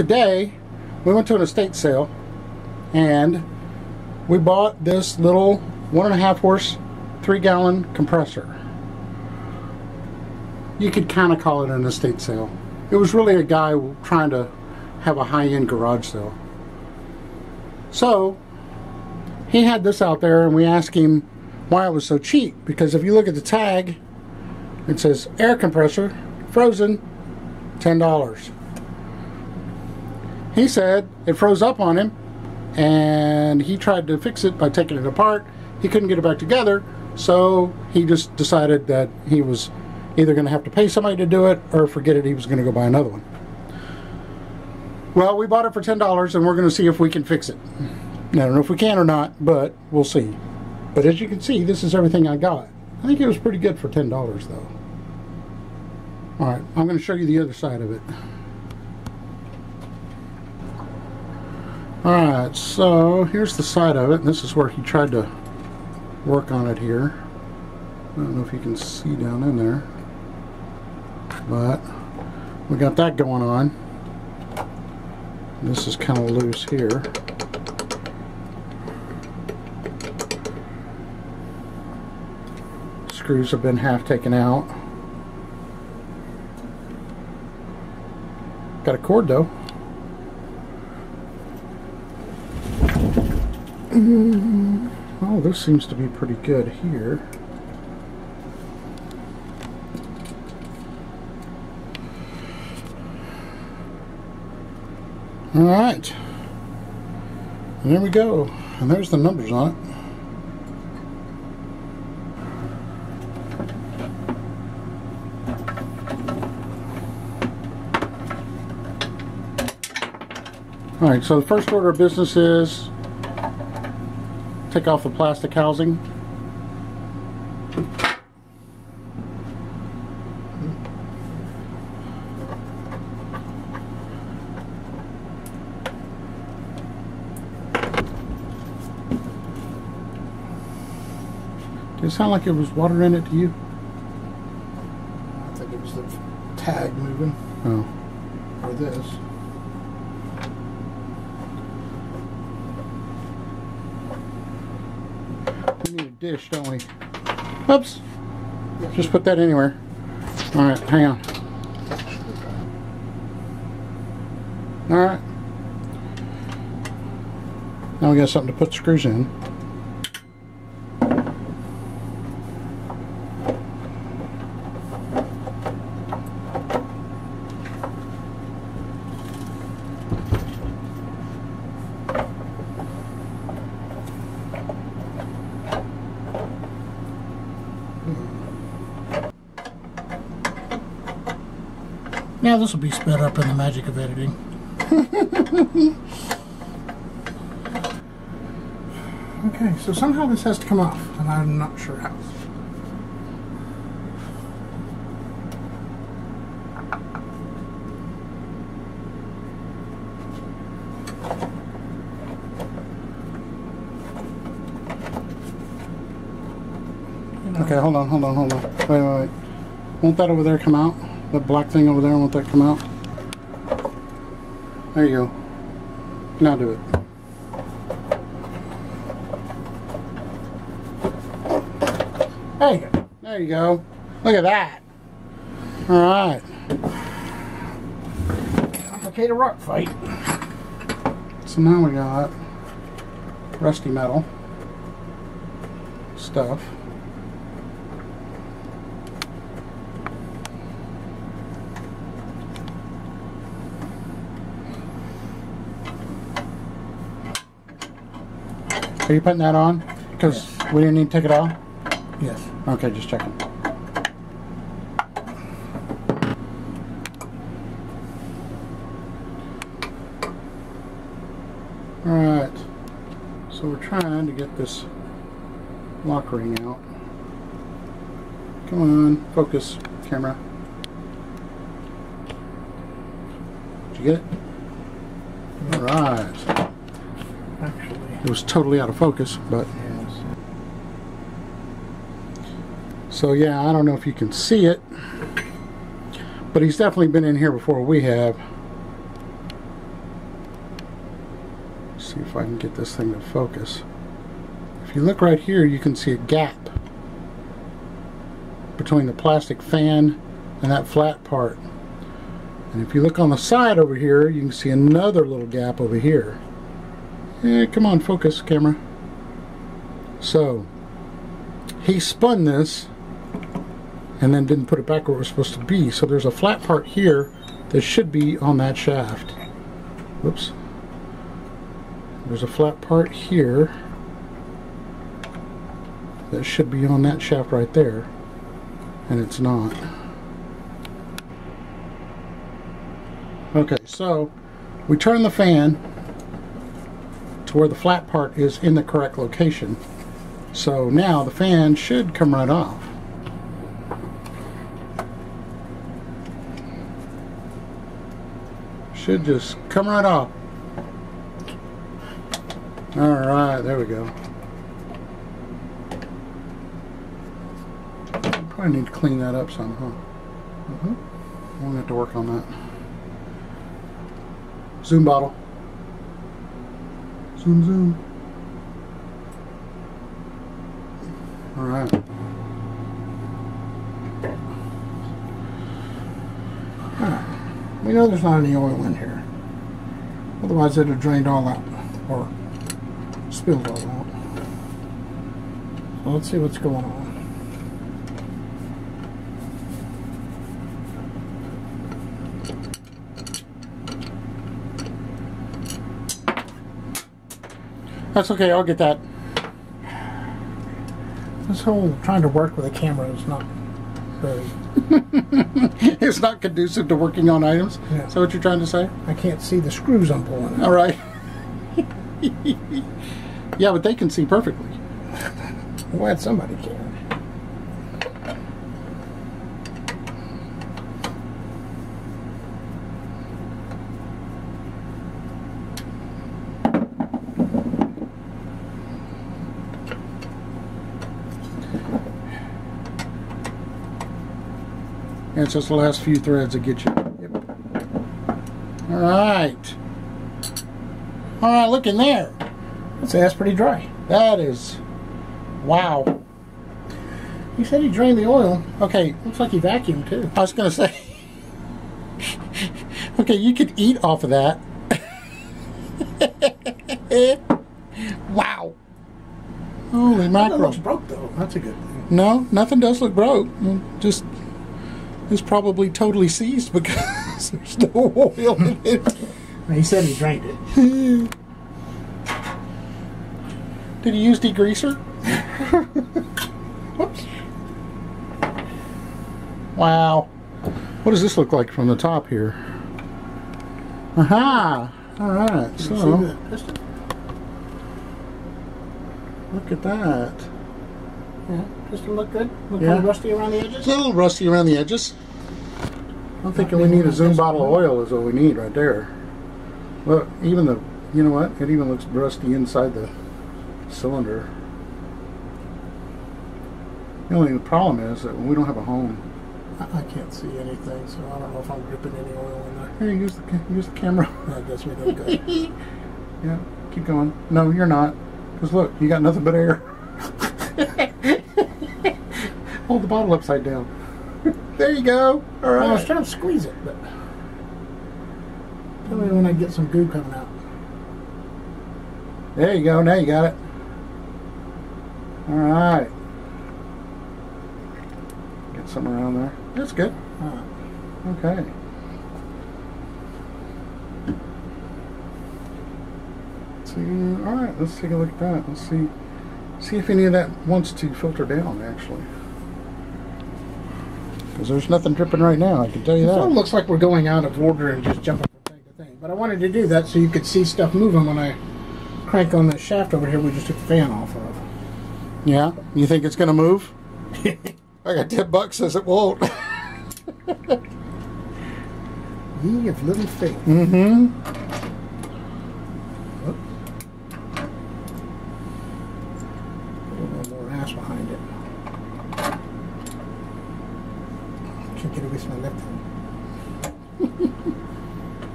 today we went to an estate sale and we bought this little 1.5 horse 3 gallon compressor. You could kind of call it an estate sale. It was really a guy trying to have a high-end garage sale. So he had this out there and we asked him why it was so cheap, because if you look at the tag it says air compressor frozen $10. He said it froze up on him and he tried to fix it by taking it apart. He couldn't get it back together, so he just decided that he was either going to have to pay somebody to do it or forget it, he was going to go buy another one. Well, we bought it for $10 and we're going to see if we can fix it. I don't know if we can or not, but we'll see. But as you can see, this is everything I got. I think it was pretty good for $10 though. Alright, I'm going to show you the other side of it. Alright, so here's the side of it. This is where he tried to work on it here. I don't know if you can see down in there, but we got that going on. This is kind of loose here. Screws have been half taken out. Got a cord though. Oh, this seems to be pretty good here. Alright, there we go, and there's the numbers on it. Alright, so the first order of business is take off the plastic housing. Did it sound like there was water in it to you? I think it was the tag moving. Oh. Or this. We need a dish, don't we? Oops! Yeah. Just put that anywhere. Alright, hang on. Alright. Now we got something to put screws in. Now this will be sped up in the magic of editing. Okay, so somehow this has to come off, and I'm not sure how. Okay, hold on. Wait. Won't that over there come out? That black thing over there, won't that come out? There you go. Now do it. There you go. There you go. Look at that. Alright. Complicated rock fight. So now we got rusty metal stuff. Are you putting that on? Because yes. We didn't need to take it off? Yes. Okay, just checking. Alright. So we're trying to get this lock ring out. Come on, focus, camera. Did you get it? Alright. It was totally out of focus, but yes. So yeah, I don't know if you can see it, but he's definitely been in here before we have. see if I can get this thing to focus. If you look right here, you can see a gap between the plastic fan and that flat part. And if you look on the side over here, you can see another little gap over here. Yeah, come on, focus, camera. So, he spun this and then didn't put it back where it was supposed to be. So there's a flat part here that should be on that shaft. Whoops. There's a flat part here that should be on that shaft right there, and it's not. Okay, so we turn the fan to where the flat part is in the correct location. So now the fan should come right off. Should just come right off. Alright, there we go. Probably need to clean that up somehow. I'm going to have to work on that. Zoom bottle. Zoom, zoom. Alright. Alright. We know there's not any oil in here. Otherwise, it would have drained all out or spilled all out. So let's see what's going on. That's okay, I'll get that. This whole trying to work with a camera is not very... It's not conducive to working on items? Yeah. Is that what you're trying to say? I can't see the screws I'm pulling. Alright. Yeah, but they can see perfectly. Well, somebody can. And it's just the last few threads that get you. Yep. Alright. Alright, look in there. I'd say that's pretty dry. That is. Wow. He said he drained the oil. Okay. Looks like he vacuumed too. I was going to say. Okay, you could eat off of that. Wow. Holy mackerel. That looks broke though. That's a good thing. No, nothing does look broke. Just. It's probably totally seized because there's no oil in it. He said he drained it. Did he use degreaser? Whoops. Wow. What does this look like from the top here? Aha! Alright, so. Look at that. Yeah. Just to look good? Look kind of rusty around the edges? A little rusty around the edges. I'm thinking we need a zoom bottle of oil is what we need right there. Look, even the, you know what? It even looks rusty inside the cylinder. The only problem is that we don't have a home. I can't see anything, so I don't know if I'm dripping any oil in there. Here, use the camera. I guess we don't got it. Yeah, keep going. No, you're not. Because look, you got nothing but air. Hold the bottle upside down. There you go. All right. I was trying to squeeze it, but tell me when I get some goo coming out. There you go. Now you got it. All right. Get some around there. That's good. All right. Okay. So, all right. Let's take a look at that. Let's see if any of that wants to filter down actually. Because there's nothing dripping right now, I can tell you that. It sort of looks like we're going out of order and just jumping from thing to thing. But I wanted to do that so you could see stuff moving when I crank on the shaft over here we just took the fan off of. Yeah? You think it's going to move? I got $10 says it won't. Ye of little faith.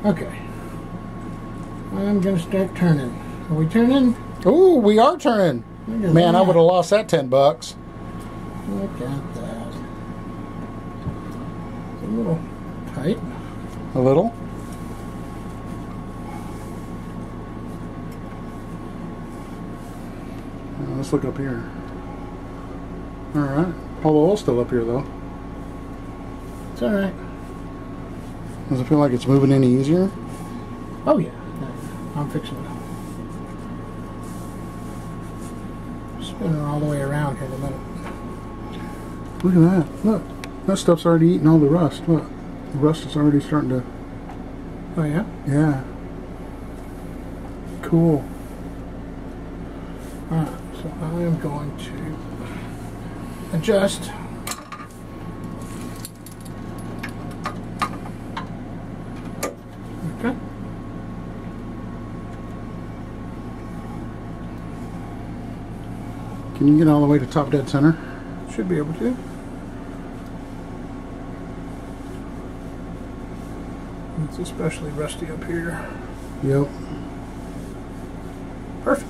Okay, I'm going to start turning. Are we turning? Oh, we are turning. Man, that. I would have lost that $10. Look at that. It's a little tight. A little? Let's look up here. Alright. All the oil's still up here though. It's alright. Does it feel like it's moving any easier? Oh yeah. I'm fixing it up. Spinning all the way around here in a minute. Look at that. Look. That stuff's already eating all the rust. Look. The rust is already starting to... Oh yeah? Yeah. Cool. Alright. So I am going to adjust. Okay. Can you get all the way to top dead center? Should be able to. It's especially rusty up here. Yep. Perfect.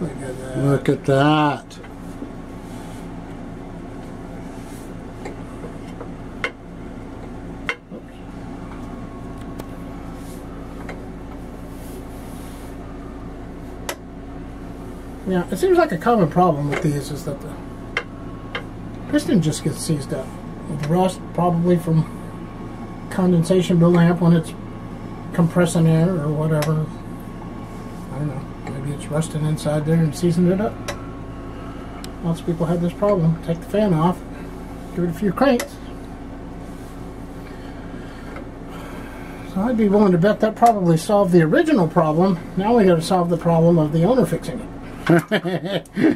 Look at that. Look at that. Yeah, it seems like a common problem with these is that the piston just gets seized up with rust, probably from condensation building up when it's compressing air or whatever. I don't know, maybe it's rusting inside there and seizing it up. Lots of people have this problem. Take the fan off, give it a few cranks. So I'd be willing to bet that probably solved the original problem. Now we got to solve the problem of the owner fixing it.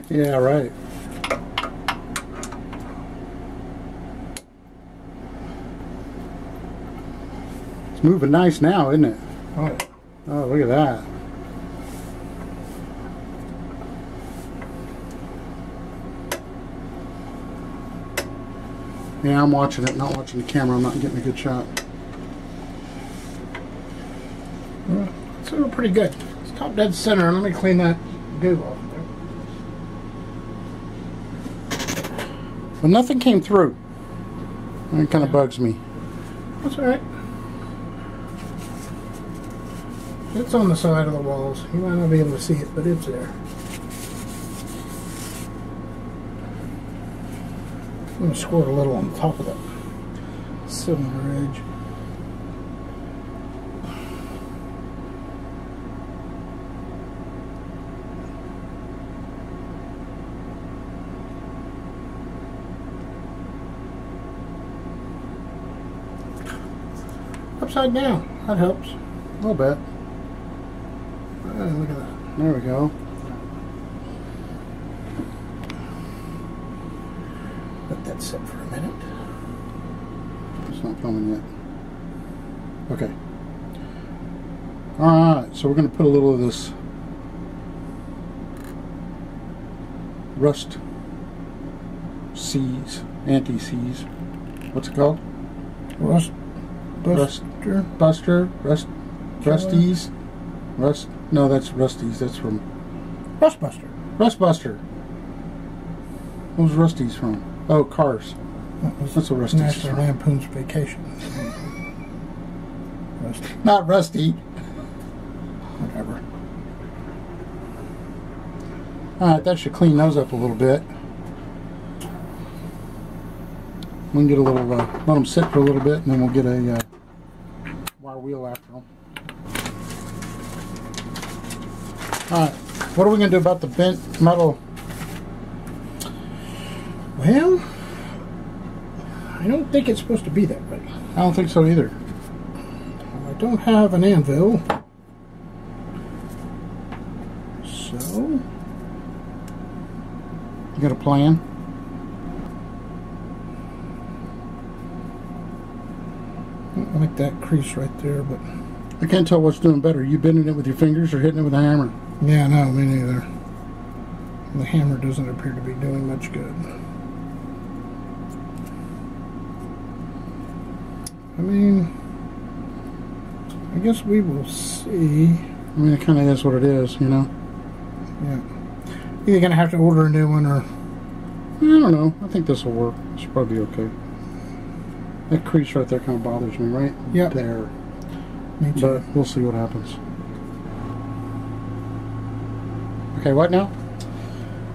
Yeah, right. It's moving nice now, isn't it? Oh, oh, look at that. Yeah, I'm watching it, not watching the camera. I'm not getting a good shot. It's doing pretty good. It's top dead center. Let me clean that goo off. Well, nothing came through. That kind of bugs me. That's alright. It's on the side of the walls. You might not be able to see it, but it's there. I'm going to squirt a little on top of that cylinder edge. Upside down. That helps. A little bit. Look at that. There we go. Let that sit for a minute. It's not filming yet. Okay. Alright, so we're going to put a little of this rust seize, anti-seize. What's it called? Rust. Buster, Rusties, Rust. No, that's Rusties. That's from Rustbuster. Rustbuster. What was Rusties from? Oh, Cars. That's a Rusties. National Lampoon's Vacation. Rusty. Not Rusty. Whatever. All right, that should clean those up a little bit. We can get a little. Let them sit for a little bit, and then we'll get a. Wire wheel after them. Alright, what are we going to do about the bent metal? Well, I don't think it's supposed to be that way. I don't think so either. I don't have an anvil. So, you got a plan? I like that crease right there, but I can't tell what's doing better. You bending it with your fingers or hitting it with a hammer? Yeah, no, me neither. The hammer doesn't appear to be doing much good. I mean, I guess we will see. I mean, it kind of is what it is, you know. Yeah. You're going to have to order a new one, or... I don't know. I think this will work. It should probably be okay. That crease right there kind of bothers me, right? Yep. There. Me too. But we'll see what happens. Okay, what now?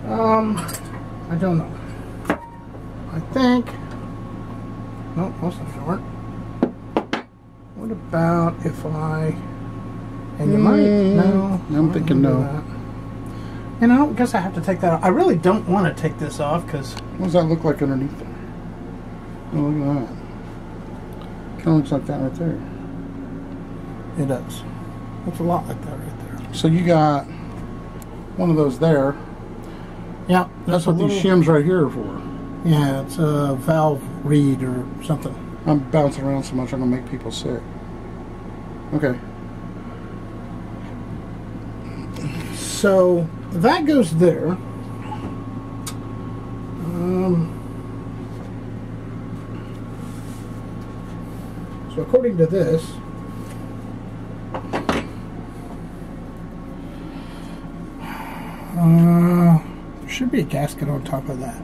I don't know. I think... Nope, that's not short. What about if I... And you might... No. I'm thinking no. That. And I don't guess I have to take that off. I really don't want to take this off because... What does that look like underneath there? Oh, look at that. Kind of looks like that right there. It does. Looks a lot like that right there. So you got one of those there. Yeah. That's what these shims right here are for. Yeah, it's a valve reed or something. I'm bouncing around so much I'm going to make people sick. Okay. So that goes there. So according to this, there should be a gasket on top of that.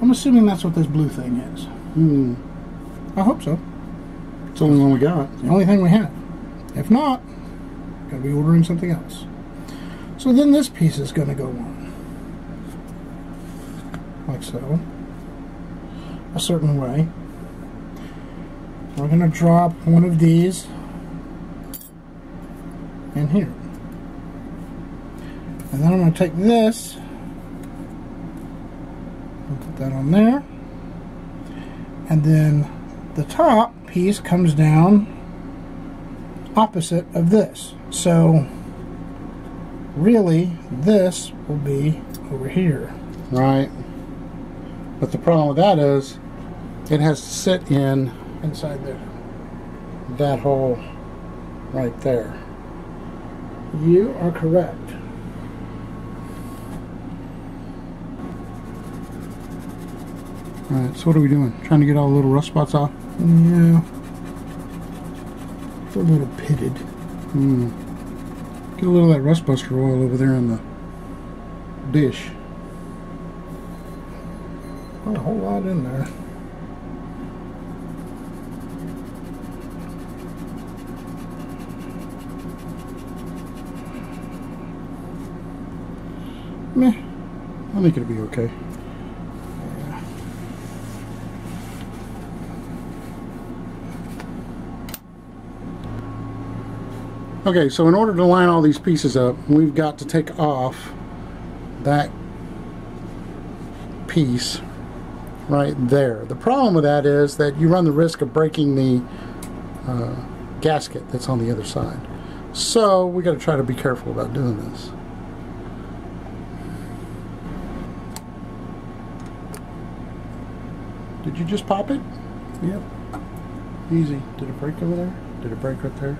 I'm assuming that's what this blue thing is. Hmm. I hope so. It's the only one we got. It's the only thing we have. If not, gotta be ordering something else. So then this piece is going to go on, like so, a certain way. We're going to drop one of these in here. And then I'm going to take this, and put that on there, and then the top piece comes down opposite of this. So really, this will be over here. Right. But the problem with that is, it has to sit in inside there. That hole right there. You are correct. Alright, so what are we doing? Trying to get all the little rust spots off? Yeah. It's a little pitted. Hmm. Get a little of that rust buster oil over there in the dish. Not a whole lot in there. Meh. I think it'll be okay. Yeah. Okay, so in order to line all these pieces up, we've got to take off that piece right there. The problem with that is that you run the risk of breaking the gasket that's on the other side. So we got to try to be careful about doing this. Did you just pop it? Yep. Easy. Did it break over there? Did it break right there?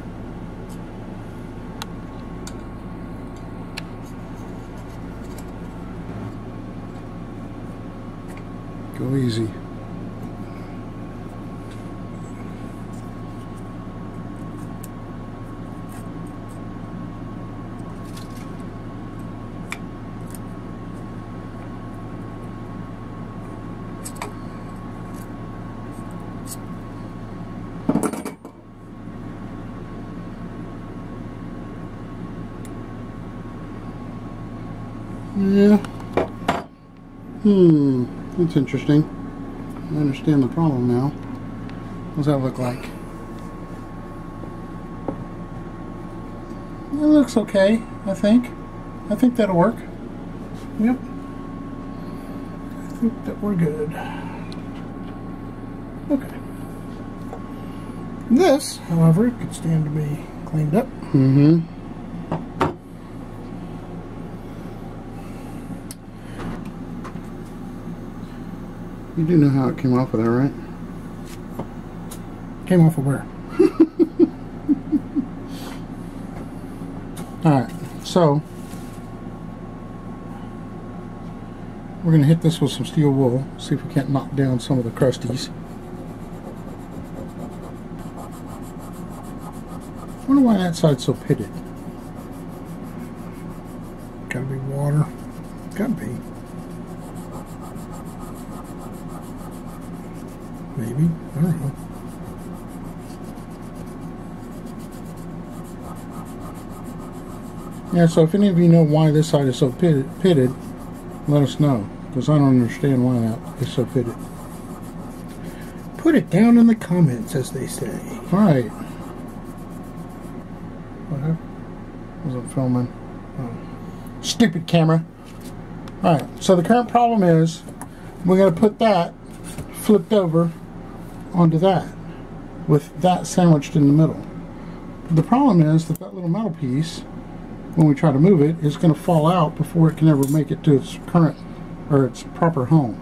Go easy. Yeah. That's interesting. I understand the problem now. What does that look like? It looks okay, I think. I think that'll work. Yep. I think that we're good. Okay. This, however, could stand to be cleaned up. Mm-hmm. You do know how it came off of there, right? Came off of where? Alright, so we're going to hit this with some steel wool, see if we can't knock down some of the crusties. I wonder why that side's so pitted. water. Could be. Maybe. I don't know. Yeah, so if any of you know why this side is so pitted, let us know. Because I don't understand why that is so pitted. Put it down in the comments, as they say. Right. What happened? Wasn't filming. Oh. Stupid camera. Alright, so the current problem is we're going to put that flipped over onto that with that sandwiched in the middle. The problem is that that little metal piece, when we try to move it, it's going to fall out before it can ever make it to its current or its proper home.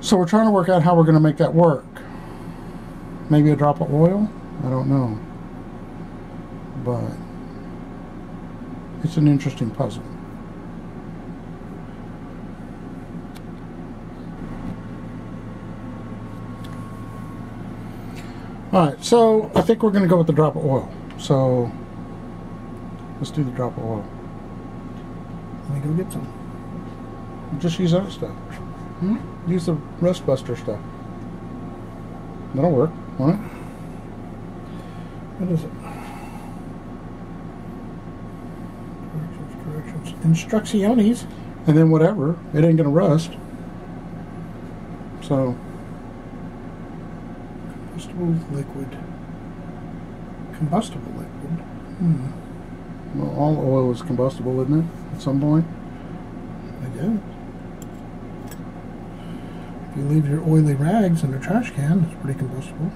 So we're trying to work out how we're going to make that work. Maybe a drop of oil? I don't know. But it's an interesting puzzle. Alright, so I think we're going to go with the drop of oil. So let's do the drop of oil. Let me go get some. Just use that stuff. Hmm? Use the Rust Buster stuff. That'll work, won't it? What is it? Directions. Instrucciones. And then whatever. It ain't gonna rust. So. Combustible liquid. Combustible liquid? Hmm. Well, all oil is combustible, isn't it? At some point. I do. If you leave your oily rags in a trash can, it's pretty combustible.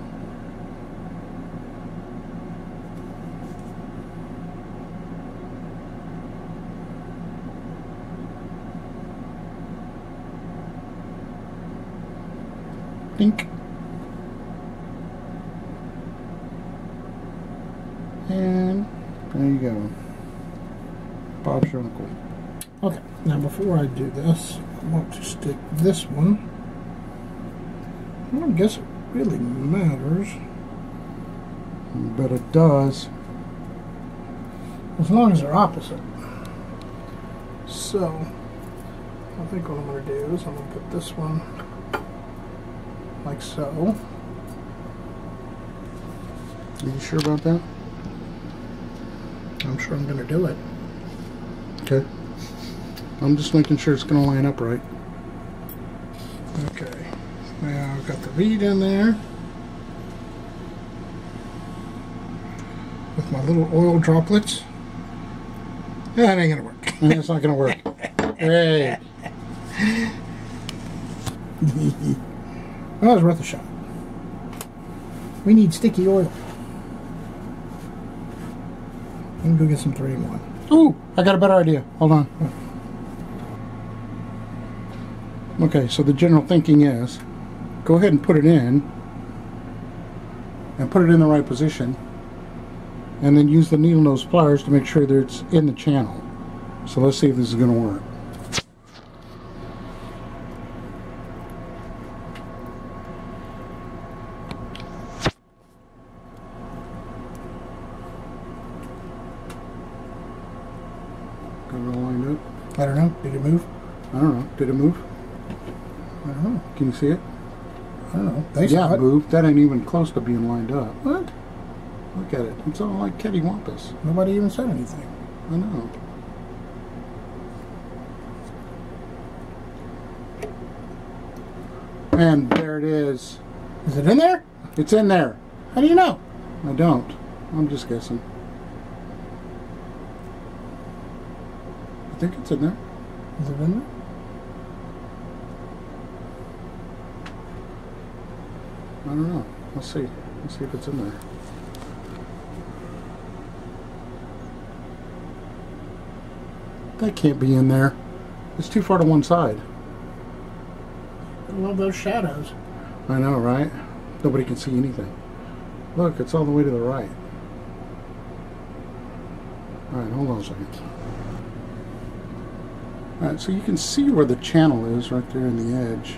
Dink. And there you go. Bob's your uncle. Okay, now before I do this, I want to stick this one. I don't guess it really matters. But it does. As long as they're opposite. So, I think what I'm going to do is I'm going to put this one like so. Are you sure about that? I'm sure I'm going to do it. Okay. I'm just making sure it's going to line up right. Okay. Now I've got the reed in there. With my little oil droplets. That ain't going to work. That's not going to work. Hey. Well, that was worth a shot. We need sticky oil. Let me go get some 3-in-1. Ooh, I got a better idea. Hold on. Okay, so the general thinking is, go ahead and put it in, and put it in the right position, and then use the needle nose pliers to make sure that it's in the channel. So let's see if this is going to work. I don't know. Did it move? I don't know. Did it move? I don't know. Can you see it? I don't know. They yeah, it moved. That ain't even close to being lined up. What? Look at it. It's all like cattywampus. Nobody even said anything. I know. And there it is. Is it in there? It's in there. How do you know? I don't. I'm just guessing. I think it's in there. Is it in there? I don't know. Let's see. Let's see if it's in there. That can't be in there. It's too far to one side. I love those shadows. I know, right? Nobody can see anything. Look, it's all the way to the right. Alright, hold on a second. Alright, so you can see where the channel is right there in the edge.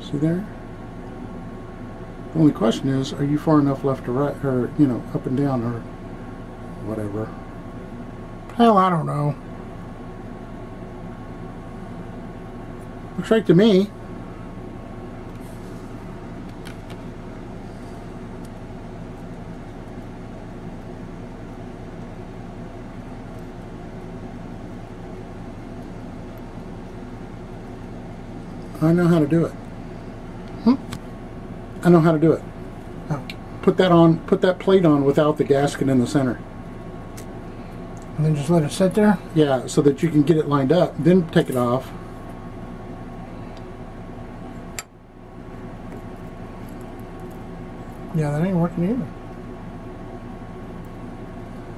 See there? The only question is, are you far enough left to right, or, you know, up and down, or whatever? Hell, I don't know. Looks right to me. I know how to do it. I know how to do it. Put that on, put that plate on without the gasket in the center. And then just let it sit there? Yeah, so that you can get it lined up. Then take it off. Yeah, that ain't working either.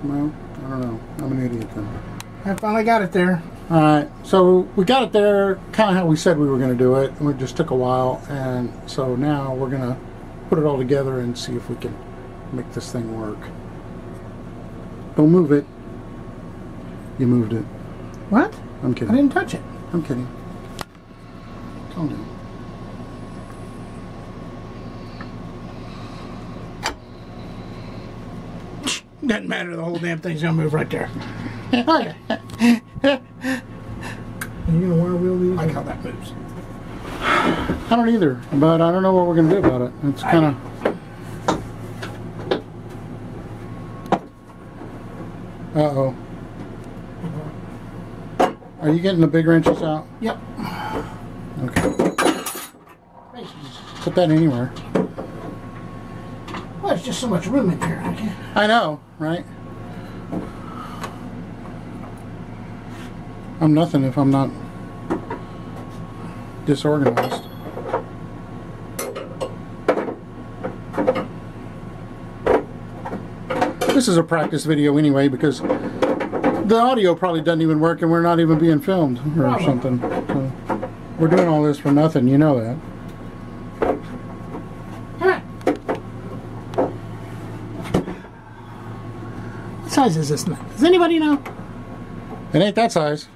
Well, I don't know. I'm an idiot then. I finally got it there. Alright, so we got it there kind of how we said we were going to do it. It just took a while, and so now we're going to put it all together and see if we can make this thing work. Don't move it. You moved it. What? I'm kidding. I didn't touch it. I'm kidding. Calm down. Doesn't matter. The whole damn thing's going to move right there. Okay. Are you going to wire wheel these? I like how that moves. I don't either, but I don't know what we're going to do about it. It's kind of... Uh-oh. Are you getting the big wrenches out? Yep. Okay. Put that anywhere. Well, there's just so much room in here. I know, right? I'm nothing if I'm not disorganized. This is a practice video anyway, because the audio probably doesn't even work and we're not even being filmed or something. So we're doing all this for nothing, you know that. What size is this knife? Does anybody know? It ain't that size.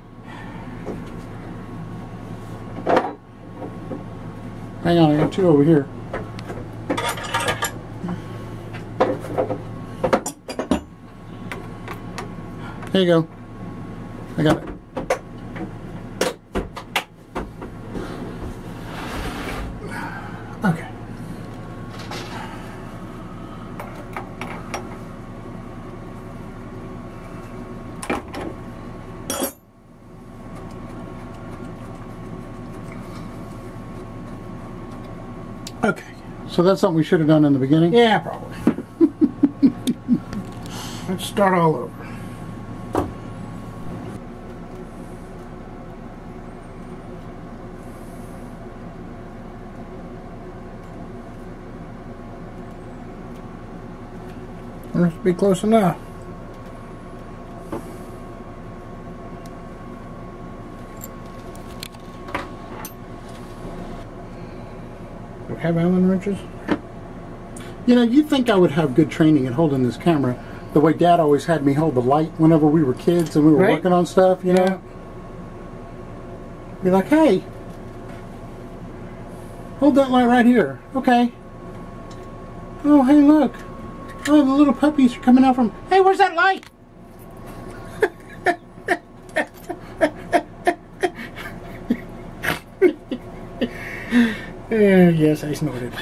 Hang on, I got two over here. There you go. I got it. Okay. Okay. So that's something we should have done in the beginning? Yeah, probably. Let's start all over. Must be close enough. Do we have Allen wrenches? You know, you'd think I would have good training at holding this camera, the way Dad always had me hold the light whenever we were kids and we were working on stuff, you know? You're like, hey, hold that light right here. Okay. Oh, hey, look. Oh, the little puppies are coming out from... Hey, where's that light? Yes, I snorted.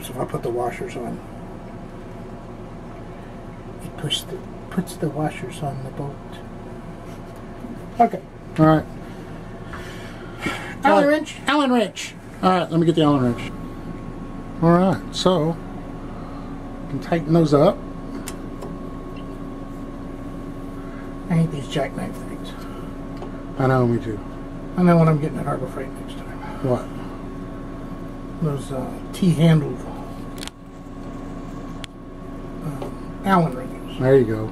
So if I put the washers on... puts the washers on the bolt. Okay. All right. Allen wrench. Allen wrench. All right. Let me get the Allen wrench. All right. So you can tighten those up. I hate these jackknife things. I know. Me too. I know what I'm getting at Harbor Freight next time. What? Those T-handled Allen wrenches. There you go.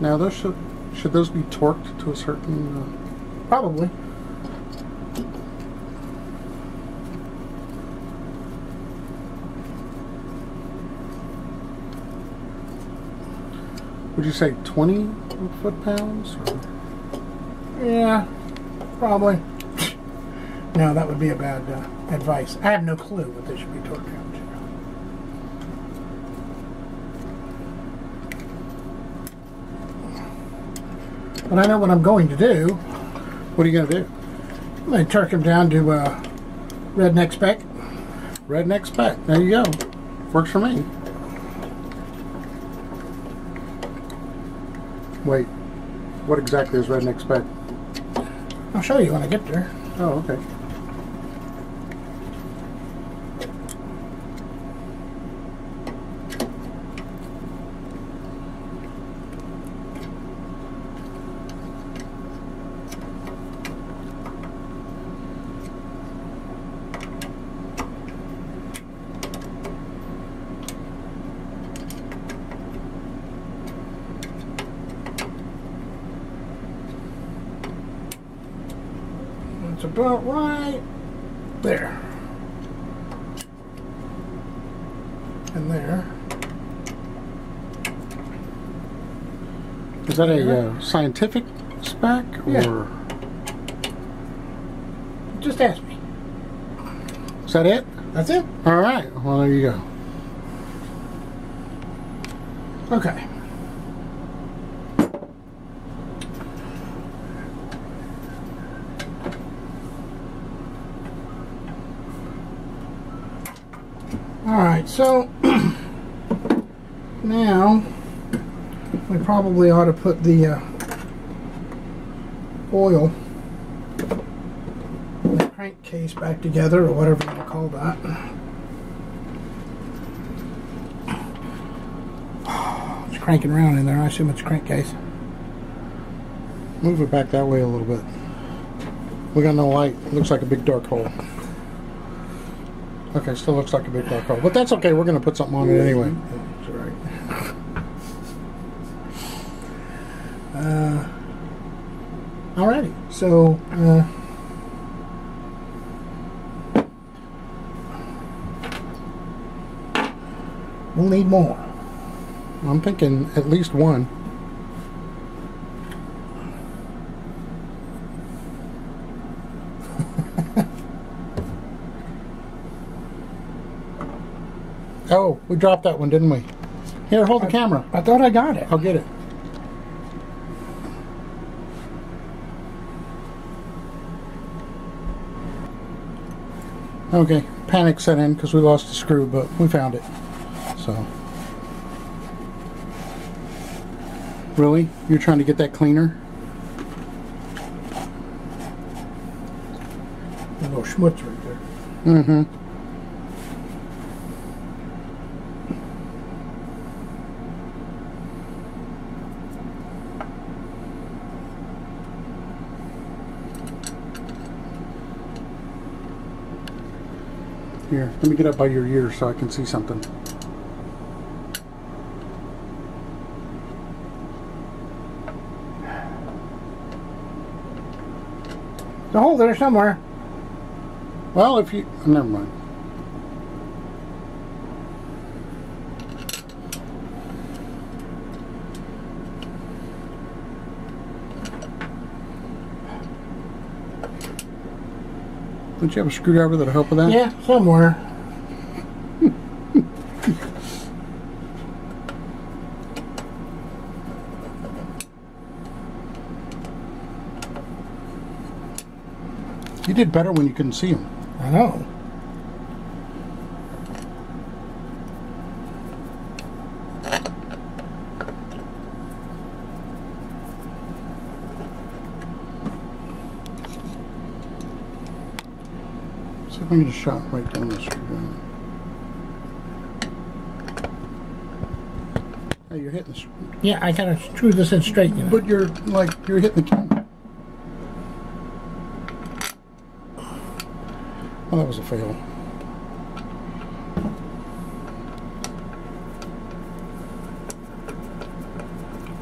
Now, those should those be torqued to a certain? Probably. would you say 20 foot-pounds? Yeah, probably. No, that would be a bad advice. I have no clue what they should be torque counts. But I know what I'm going to do. What are you going to do? I'm going to torque him down to redneck spec. Redneck spec. There you go. Works for me. Wait. What exactly is redneck spec? I'll show you when I get there. Oh, okay. It's about right there. And there. Is that a scientific spec? Yeah. Or? Just ask me. Is that it? That's it. Alright, well there you go. Okay. Alright, so now we probably ought to put the oil and the crankcase back together, or whatever you want to call that. Oh, it's cranking around in there. I assume it's a crankcase. Move it back that way a little bit. We got no light. It looks like a big dark hole. Okay, still looks like a big black hole, but that's okay. We're going to put something on it anyway. That's right. Alrighty. So, we'll need more. I'm thinking at least one. Oh, we dropped that one, didn't we? Here, hold the camera. I thought I got it. I'll get it. Okay, panic set in because we lost the screw, but we found it. So, really? You're trying to get that cleaner? A little schmutz right there. Mm-hmm. Here, let me get up by your ear so I can see something. There's a hole there somewhere. Well, if you... Oh, never mind. Don't you have a screwdriver that'll help with that? Yeah, somewhere. You did better when you couldn't see them. I know. I'm going to shot right down this screwdriver. Oh, you're hitting the screwdriver. Yeah, I kind of screwed this in straight. You know. But you're, like, you're hitting the camera. Well, that was a fail.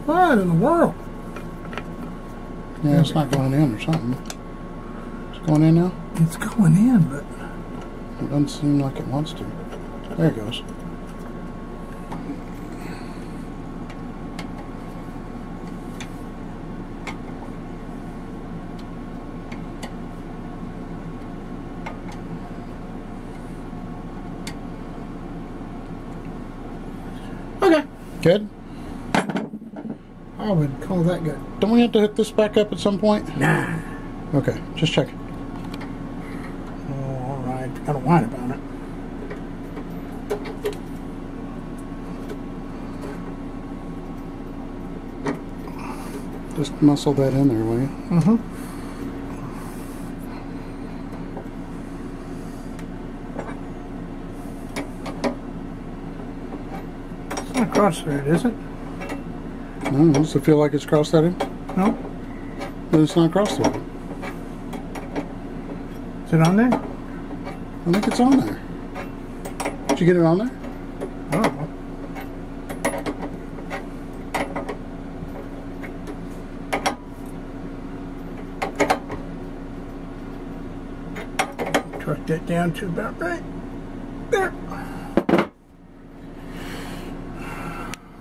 What in the world? Yeah, it's not going in or something. It's going in now? It's going in, but... It doesn't seem like it wants to. There it goes. Good? I would call that good. Don't we have to hook this back up at some point? Nah. Okay, just checking. All right, I don't whine about it. Just muscle that in there, will you? It's not cross-threaded, is it? No, does it feel like it's cross-threaded? No. But it's not cross-threaded. Is it on there? I think it's on there. Did you get it on there? I don't know. Truck that down to about right there.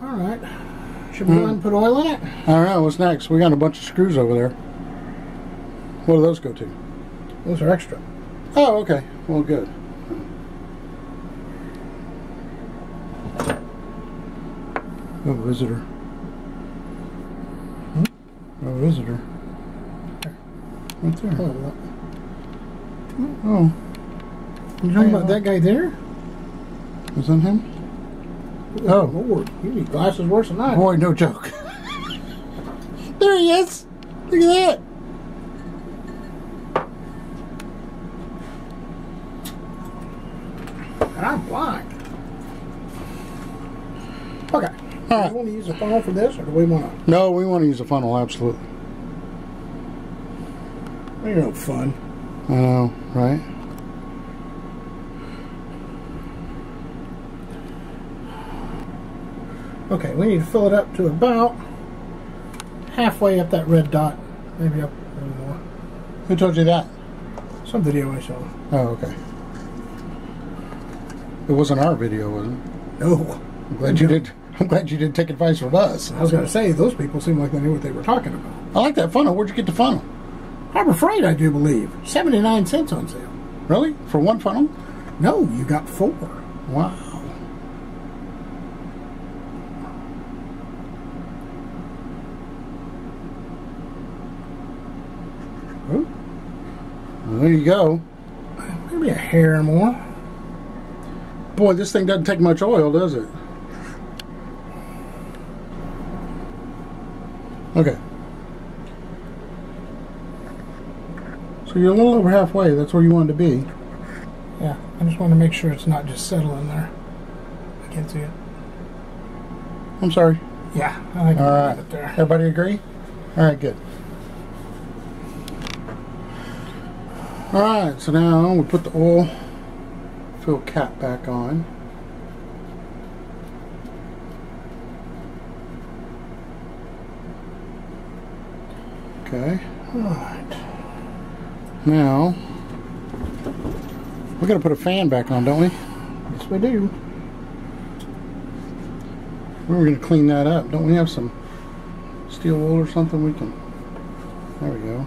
All right. Should we go ahead and put oil in it? All right. What's next? We got a bunch of screws over there. What do those go to? Those are extra. Oh, okay. Well, good. No visitor. No visitor. There. Right there. Oh. You talking about that guy there? Was that him? Oh Lord, you need glasses worse than I. Boy, no joke. There he is. Look at that. And I'm blind. Okay. All right. Do we want to use a funnel for this, or do we want to? No, we want to use a funnel, absolutely. Ain't no fun. I know, right? Okay, we need to fill it up to about halfway up that red dot, maybe up a little more. Who told you that? Some video I saw. Oh, okay. It wasn't our video, was it? No. I'm glad you did. I'm glad you didn't take advice from us. I was going to say those people seemed like they knew what they were talking about. I like that funnel. Where'd you get the funnel? Harbor Freight, I do believe. 79 cents on sale. Really? For one funnel? No, you got four. Wow. Ooh. Well, there you go. Maybe a hair more. Boy, this thing doesn't take much oil, does it? Okay. So you're a little over halfway, that's where you wanted to be. Yeah, I just want to make sure it's not just settling there. I can't see it. I'm sorry. Yeah, I think I'm right there. Everybody agree? Alright, good. Alright, so now we put the oil fill cap back on. Okay. Alright. Now, we're going to put a fan back on, don't we? Yes, we do. We're going to clean that up. Don't we have some steel wool or something we can... There we go.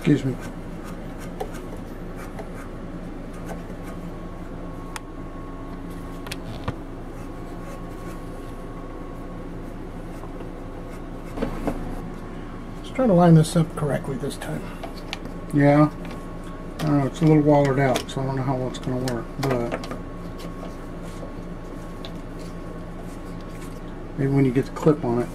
Excuse me. Let's try to line this up correctly this time. Yeah. I don't know, it's a little wallered out, so I don't know how well it's going to work, but maybe when you get the clip on it.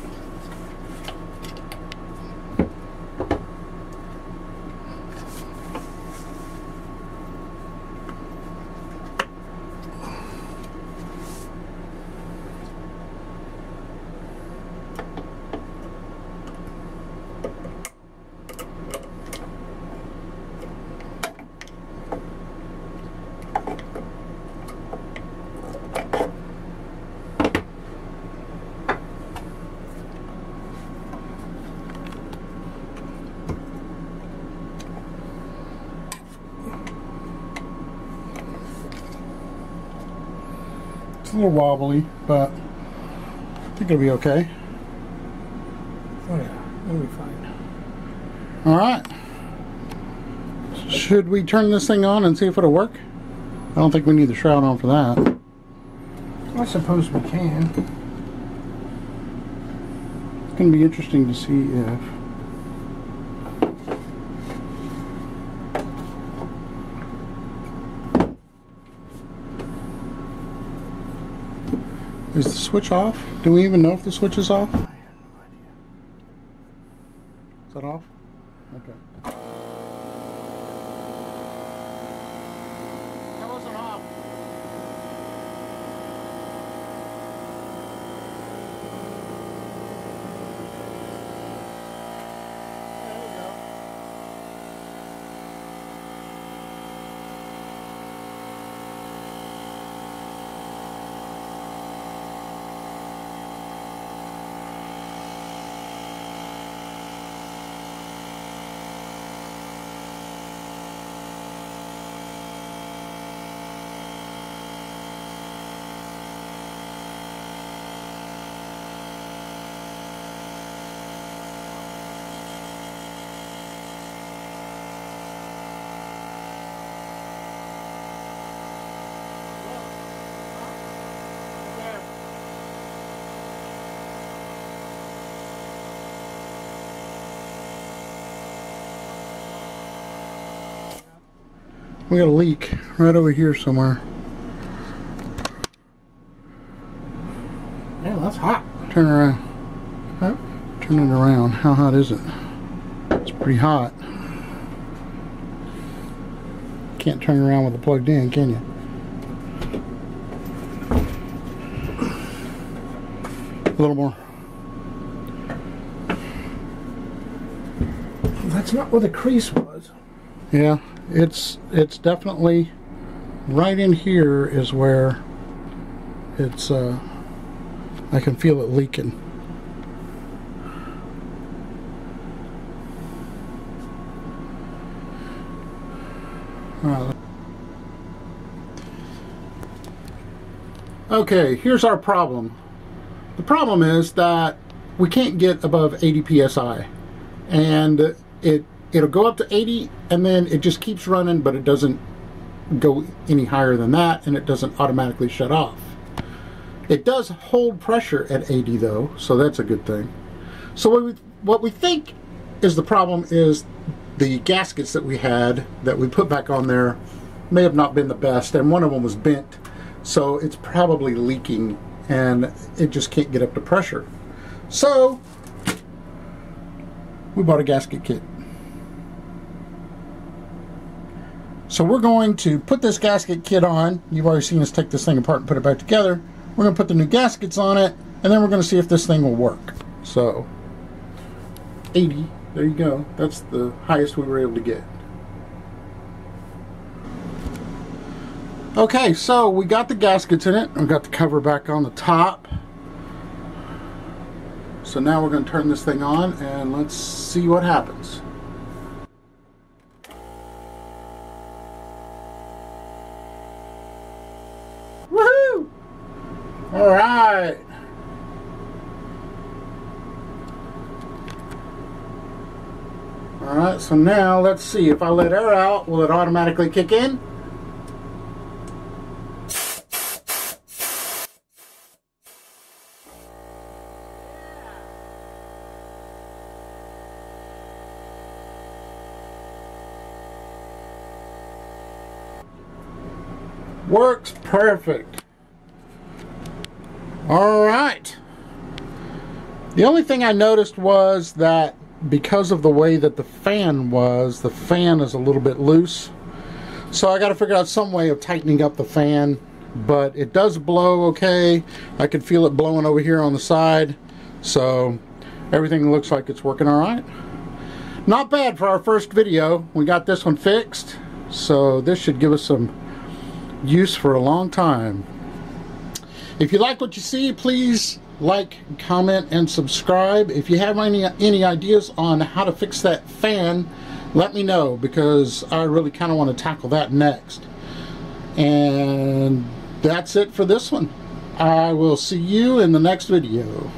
a little wobbly, but I think it'll be okay. Oh yeah, it'll be fine. Alright. Should we turn this thing on and see if it'll work? I don't think we need the shroud on for that. I suppose we can. It's going to be interesting to see if... Is the switch off? Do we even know if the switch is off? I have no idea. Is that off? Okay. That wasn't off. There we go. We got a leak right over here somewhere. Yeah, that's hot. Turn around. Huh? Turn it around. How hot is it? It's pretty hot. Can't turn around with it plugged in, can you? A little more. That's not where the crease was. Yeah. It's definitely right in here is where it's I can feel it leaking. Okay, here's our problem. The problem is that we can't get above 80 psi, and it'll go up to 80 and then it just keeps running, but it doesn't go any higher than that, and it doesn't automatically shut off. It does hold pressure at 80 though, so that's a good thing. So what we think is the problem is the gaskets that we had that we put back on there may have not been the best, and one of them was bent, so it's probably leaking and it just can't get up to pressure. So we bought a gasket kit. So we're going to put this gasket kit on. You've already seen us take this thing apart and put it back together. We're going to put the new gaskets on it, and then we're going to see if this thing will work. So, 80, there you go. That's the highest we were able to get. Okay, so we got the gaskets in it. We got the cover back on the top. So now we're going to turn this thing on, and let's see what happens. All right. All right, so now let's see. If I let air out, will it automatically kick in? Works perfect. Alright, the only thing I noticed was that because of the way that the fan was, the fan is a little bit loose, so I got to figure out some way of tightening up the fan, but it does blow okay. I can feel it blowing over here on the side, so everything looks like it's working alright. Not bad for our first video. We got this one fixed, so this should give us some use for a long time. If you like what you see, please like, comment, and subscribe. If you have any ideas on how to fix that fan, let me know, because I really kind of want to tackle that next. And that's it for this one. I will see you in the next video.